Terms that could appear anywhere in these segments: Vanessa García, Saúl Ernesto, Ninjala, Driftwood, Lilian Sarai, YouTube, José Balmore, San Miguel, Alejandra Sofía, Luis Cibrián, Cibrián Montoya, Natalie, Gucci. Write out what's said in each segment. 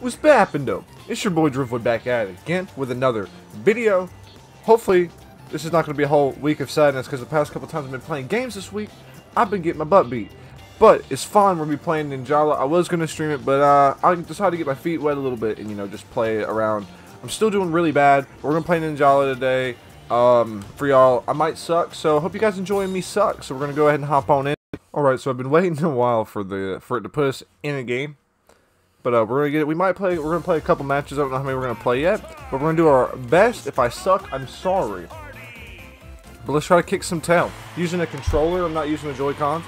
What's happened though? It's your boy Driftwood back at it again with another video. Hopefully this is not going to be a whole week of sadness because the past couple times I've been playing games this week, I've been getting my butt beat. But it's fine, we're going to be playing Ninjala. I was going to stream it, but I decided to get my feet wet a little bit and, you know, just play around. I'm still doing really bad. We're going to play Ninjala today for y'all. I might suck, so hope you guys enjoy me suck. So we're going to go ahead and hop on in. Alright, so I've been waiting a while for it to put us in a game. But we're going to get it. We're going to play a couple matches. I don't know how many we're going to play yet. But we're going to do our best. If I suck, I'm sorry. But let's try to kick some tail. Using a controller, I'm not using the Joy-Cons.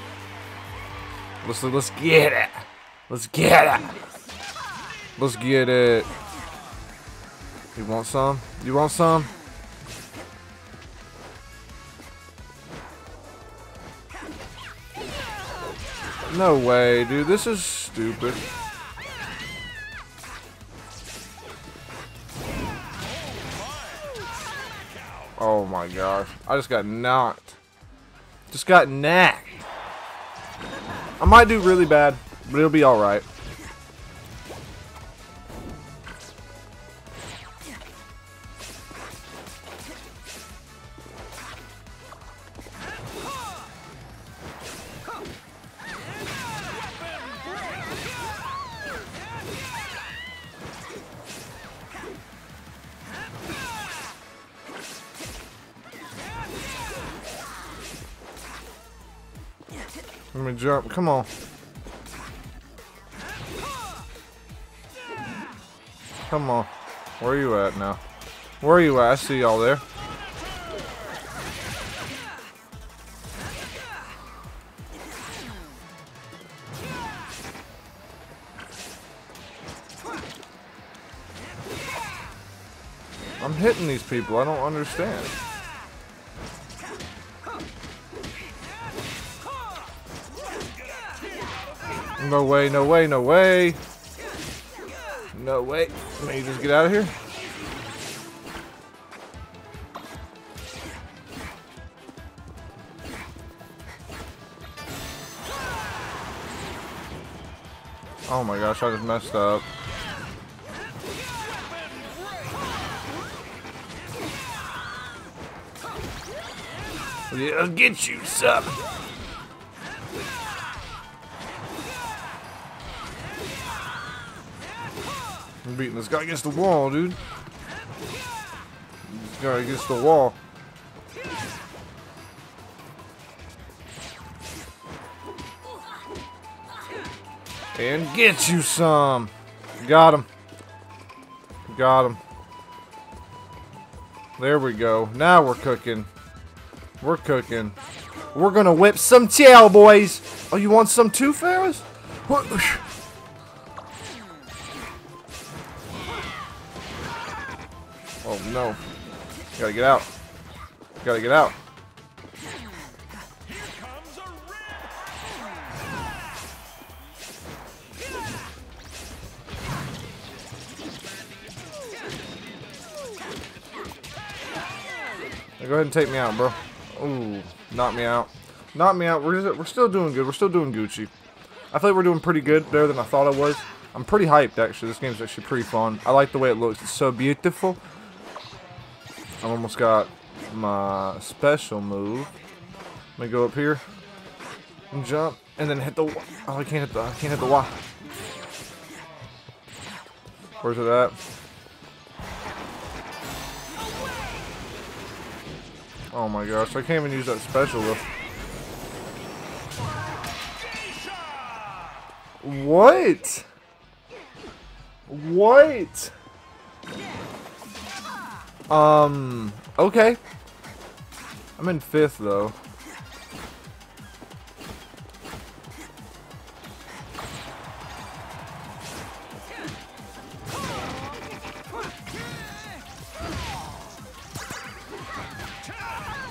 Let's get it. Let's get it. Let's get it. You want some? You want some? No way, dude. This is stupid. Oh my gosh. I just got knocked. Just got knacked. I might do really bad, but it'll be alright. Let me jump. Come on. Come on. Where are you at now? Where are you at? I see y'all there. I'm hitting these people. I don't understand. No way, no way, no way. No way. Let me just get out of here. Oh my gosh, I just messed up. Yeah, I'll get you, sup. I'm beating this guy against the wall, dude. This guy against the wall. And get you some. Got him. Got him. There we go. Now we're cooking. We're cooking. We're gonna whip some tail, boys. Oh, you want some too, Ferris? What? Oh no. Gotta get out. Gotta get out. Here comes a now, go ahead and take me out, bro. Ooh, knock me out. Knock me out. We're still doing good. We're still doing Gucci. I feel like we're doing pretty good, better than I thought I was. I'm pretty hyped actually. This game's actually pretty fun. I like the way it looks. It's so beautiful. I almost got my special move. Let me go up here and jump, and then hit the. Oh, I can't hit the Y. Where's it at? Oh my gosh, I can't even use that special though. What? What? Okay. I'm in 5th, though.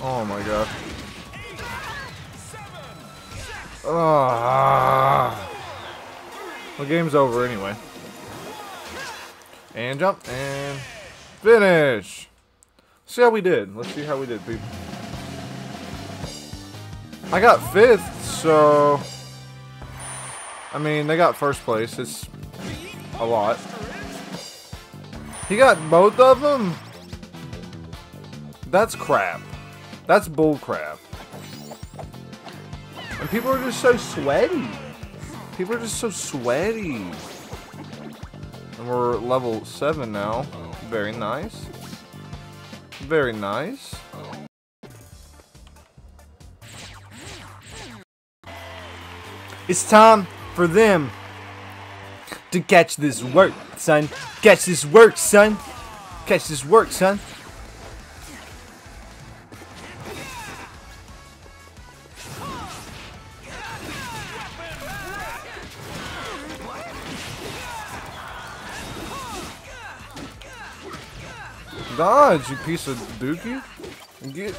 Oh my god. The game's over anyway. And jump and finish. See how we did. Let's see how we did, people. I got 5th, so I mean, they got 1st place. It's a lot. He got both of them? That's crap. That's bull crap. And people are just so sweaty. People are just so sweaty. And we're level 7 now. Very nice. Very nice. It's time for them to catch this work, son. Catch this work, son. Catch this work, son. Dodge, you piece of dookie. Get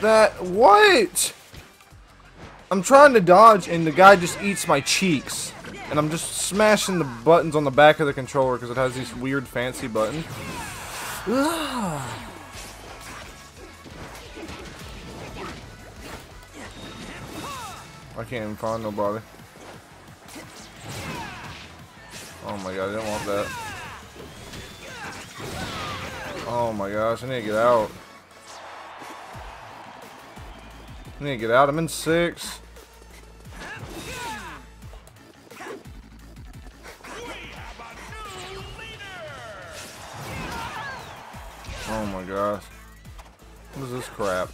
that. What? I'm trying to dodge and the guy just eats my cheeks. And I'm just smashing the buttons on the back of the controller because it has these weird fancy buttons. Ugh. I can't even find nobody. Oh my god, I didn't want that. Oh my gosh, I need to get out. I need to get out. I'm in 6. Oh my gosh. What is this crap?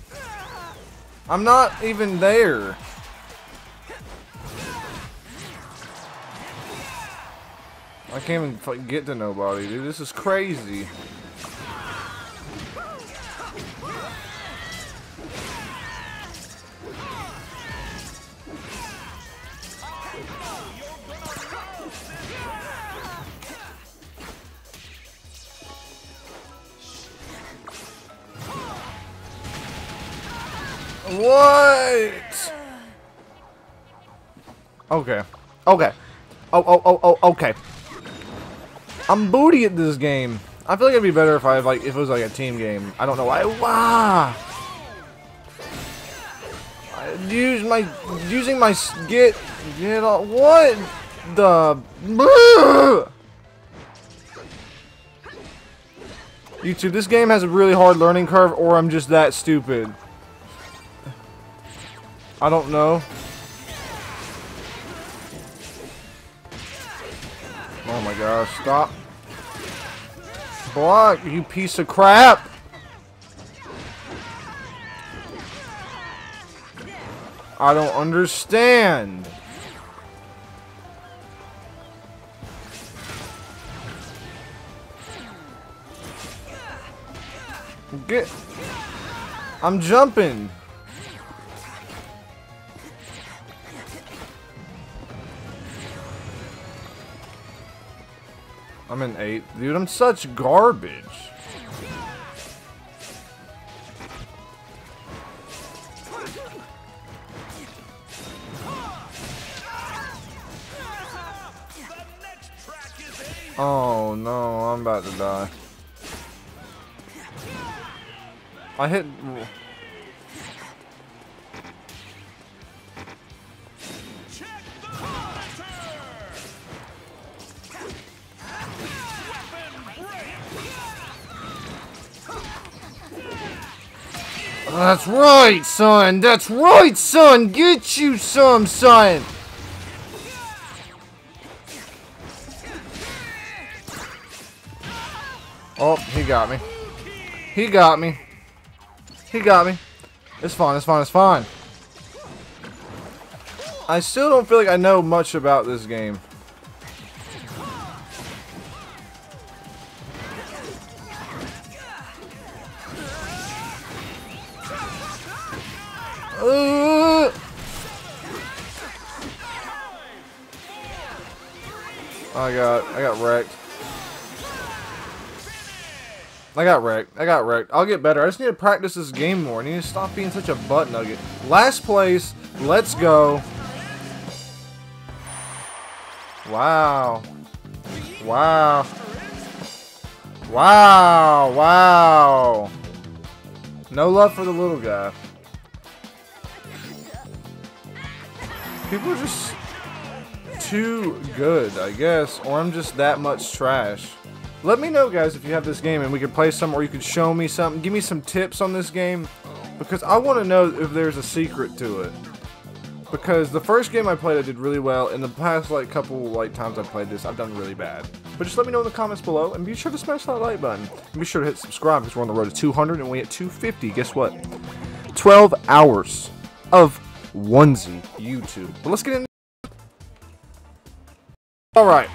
I'm not even there. I can't even get to nobody, dude. This is crazy. What? Okay. Okay. Oh, okay. I'm booty at this game. I feel like it'd be better if I like if it was like a team game. I don't know why. Wow. Using my get off. What the? YouTube, this game has a really hard learning curve, or I'm just that stupid. I don't know. Oh my gosh, stop. Block, you piece of crap! I don't understand. Get. I'm jumping. I'm in 8th. Dude, I'm such garbage. Oh no, I'm about to die. I hit... That's right, son! That's right, son! Get you some, son! Oh, he got me. He got me. He got me. It's fine, it's fine, it's fine. I still don't feel like I know much about this game. I got wrecked. I got wrecked. I'll get better. I just need to practice this game more. I need to stop being such a butt nugget. Last place. Let's go. Wow. Wow. Wow. Wow. No love for the little guy. People are just too good, I guess, or I'm just that much trash. Let me know, guys, if you have this game and we could play some, or you could show me something. Give me some tips on this game, because I want to know if there's a secret to it. Because the first game I played, I did really well. In the past, like, couple, like, times I played this, I've done really bad. But just let me know in the comments below, and be sure to smash that like button. And be sure to hit subscribe, because we're on the road to 200, and we hit 250. Guess what? 12 hours of onesie YouTube. But let's get in. Alright,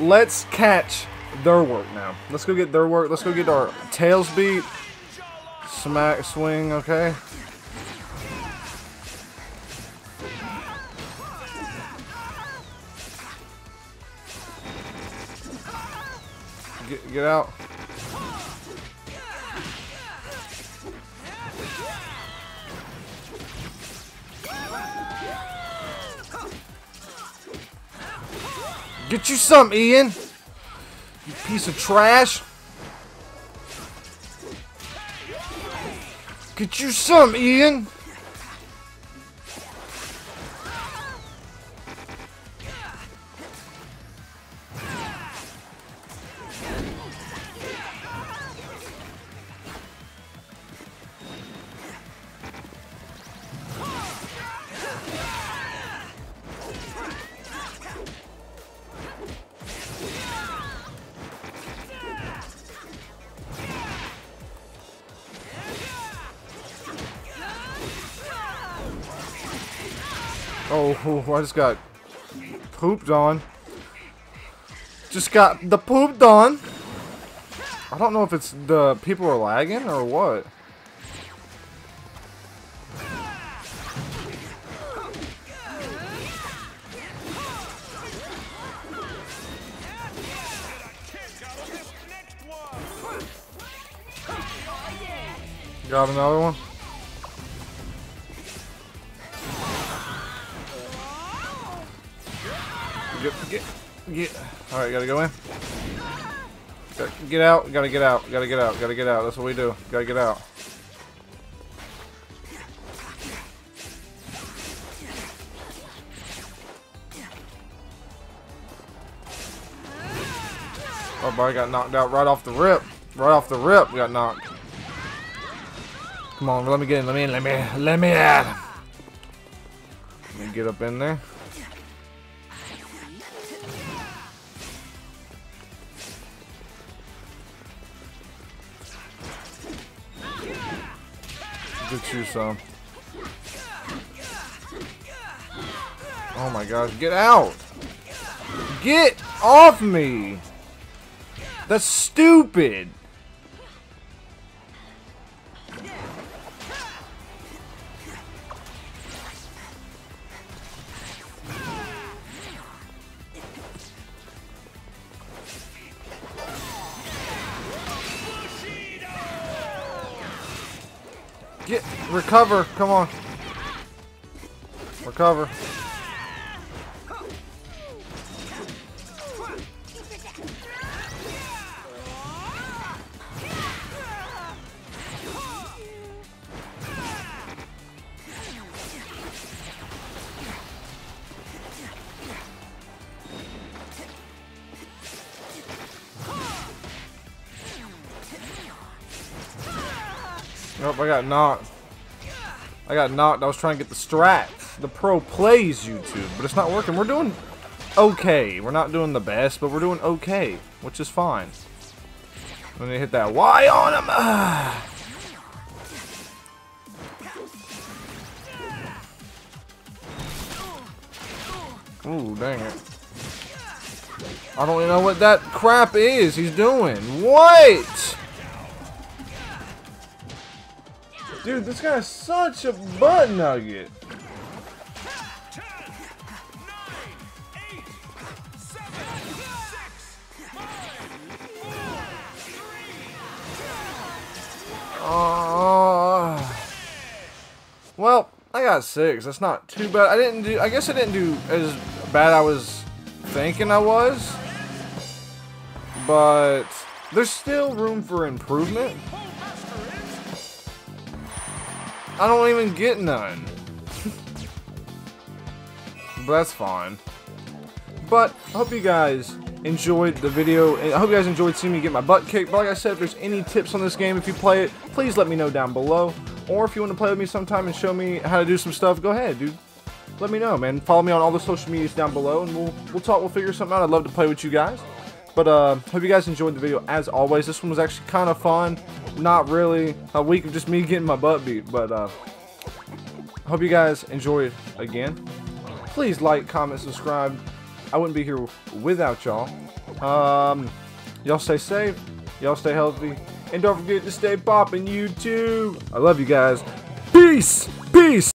let's catch their work now. Let's go get their work. Let's go get our tails beat. Smack, swing, okay. Get out. Get you some, Ian. You piece of trash. Get you some, Ian. Oh, I just got pooped on. Just got the pooped on. I don't know if it's the people are lagging or what. Got another one. Get. Alright, gotta go in. Get out, gotta get out, gotta get out, gotta get out. That's what we do. Gotta get out. Oh boy, I got knocked out right off the rip. Right off the rip, got knocked. Come on, let me get in, let me in, let me out. Let me get up in there. Get you some. Oh my gosh, get out! Get off me! That's stupid! Get, recover, come on. Recover. Nope, I got knocked. I got knocked. I was trying to get the strats, the pro plays YouTube, but it's not working. We're doing okay. We're not doing the best, but we're doing okay, which is fine. Let me hit that Y on him. Ooh, dang it. I don't even know what that crap is he's doing. What? Dude, this guy's such a butt nugget. 10, 9, 8, 7, 6, 5, 4, 3, 2, 1. Well, I got 6. That's not too bad. I guess I didn't do as bad as I was thinking I was. But there's still room for improvement. I don't even get none. But that's fine. But I hope you guys enjoyed the video, and I hope you guys enjoyed seeing me get my butt kicked. But like I said, if there's any tips on this game, if you play it, please let me know down below. Or if you want to play with me sometime and show me how to do some stuff, go ahead, dude. Let me know, man. Follow me on all the social medias down below, and we'll talk, we'll figure something out. I'd love to play with you guys. But hope you guys enjoyed the video as always. This one was actually kind of fun. Not really a week of just me getting my butt beat, but hope you guys enjoyed again. Please like, comment, subscribe. I wouldn't be here without y'all. Y'all stay safe, y'all stay healthy, and don't forget to stay poppin', you too. I love you guys. Peace!